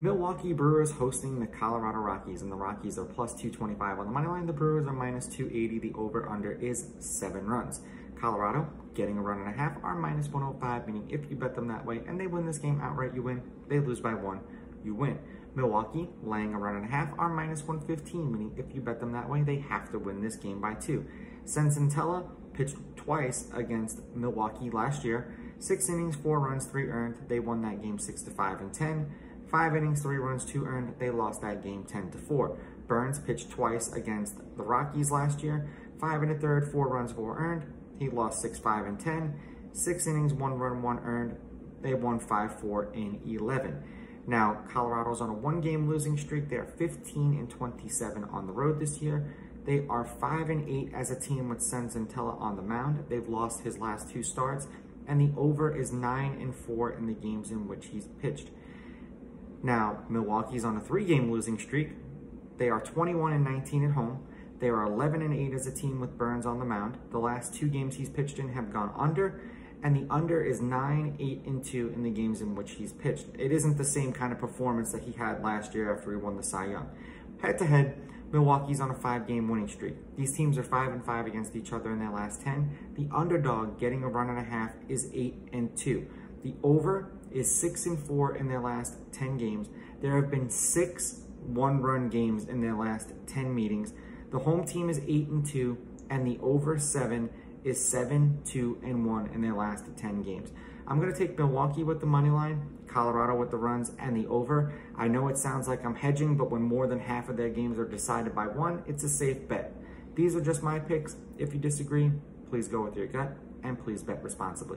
Milwaukee Brewers hosting the Colorado Rockies, and the Rockies are plus 225 on the money line. The Brewers are minus 280. The over-under is 7 runs. Colorado, getting a 1.5, are minus 105, meaning if you bet them that way and they win this game outright, you win. They lose by 1, you win. Milwaukee, laying a 1.5, are minus 115, meaning if you bet them that way, they have to win this game by 2. Senzatela pitched twice against Milwaukee last year. 6 innings, 4 runs, 3 earned. They won that game 6-5 and 10. 5 innings, 3 runs, 2 earned. They lost that game 10-4. Burns pitched twice against the Rockies last year. 5 1/3, 4 runs, 4 earned. He lost 6-5 and 10. 6 innings, 1 run, 1 earned. They won 5-4 and 11. Now, Colorado's on a 1-game losing streak. They are 15 and 27 on the road this year. They are 5 and 8 as a team with Senzatela on the mound. They've lost his last 2 starts. And the over is 9 and 4 in the games in which he's pitched. Now, Milwaukee's on a 3-game losing streak. They are 21 and 19 at home. They are 11 and 8 as a team with Burns on the mound. The last 2 games he's pitched in have gone under, and the under is 9, 8, and 2 in the games in which he's pitched. It isn't the same kind of performance that he had last year after he won the Cy Young. Head-to-head, Milwaukee's on a 5-game winning streak. These teams are 5 and 5 against each other in their last 10. The underdog, getting a 1.5, is 8 and 2. The over is 6 and 4 in their last 10 games. There have been 6 one-run games in their last 10 meetings. The home team is 8 and 2, and the over 7 is 7, 2, and 1 in their last 10 games. I'm going to take Milwaukee with the money line, Colorado with the runs, and the over. I know it sounds like I'm hedging, but when more than half of their games are decided by 1, it's a safe bet. These are just my picks. If you disagree, please go with your gut, and please bet responsibly.